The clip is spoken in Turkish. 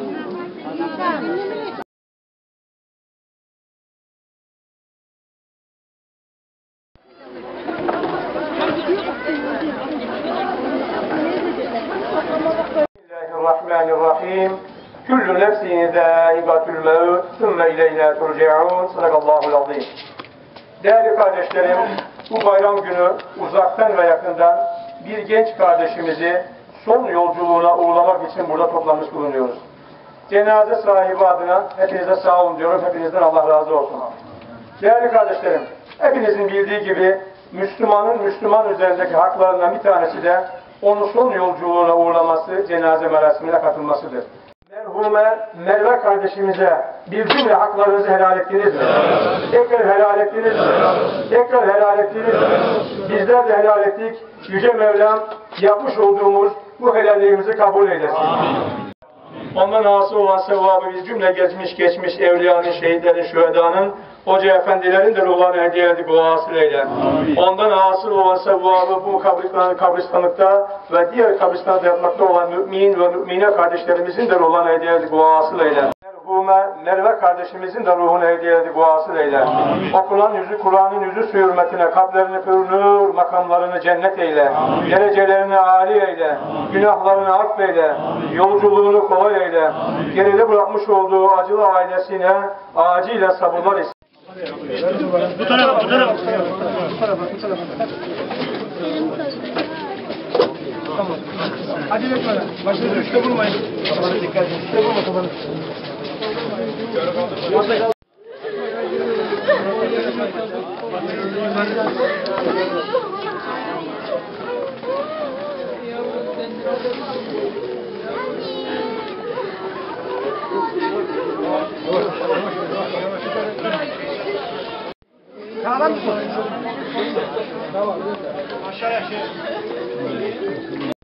Sefa. Bismillahirrahmanirrahim. Kullu nefsin zâikatul mevt, sümme ileyna turcaun. Sadakallahul azim. Değerli kardeşlerim, bu bayram günü uzaktan ve yakından bir genç kardeşimizi son yolculuğuna uğurlamak için burada toplanmış bulunuyoruz. Cenaze sahibi adına hepinize sağ olun diyorum, hepinizden Allah razı olsun. Değerli kardeşlerim, hepinizin bildiği gibi Müslümanın Müslüman üzerindeki haklarından bir tanesi de onu son yolculuğuna uğurlaması, cenaze merasimine katılmasıdır. Merhume Merve kardeşimize bir cümle haklarınızı helal ettiniz mi? Tekrar helal ettiniz mi? Tekrar helal ettiniz mi? Bizler de helal ettik. Yüce Mevlam yapmış olduğumuz bu helalliğimizi kabul eylesin. Ondan hasıl olan sevabı biz cümle geçmiş evliyanın, şehitlerin, şühedanın, hoca efendilerin de ruhlarına hediye edip o hasıl eyle. Ondan hasıl olan sevabı bu kabristanlıkta ve diğer kabristanlıkta yapmakta olan mümin ve mümine kardeşlerimizin de ruhlarına hediye edip o hasıl eyle. Merve kardeşimizin de ruhuna hediye edip o hasıl eyle. Okunan yüzü, Kur'an'ın yüzü su hürmetine, kablerini pürnür, makamlarını cennet eyle. Amin. Derecelerini âli eyle. Amin. Günahlarını affeyle. Amin. Yolculuğunu kolay eyle. Amin. Geride bırakmış olduğu acılı ailesine acıyla sabırlar ister. Bu tarafa, bu tarafa. Tamam. Acele etme. Başınızı üstte vurmayın. Kafanı dikkat edin. Üstte vurma kafanı. Kahraman mı? Aşağıya şey.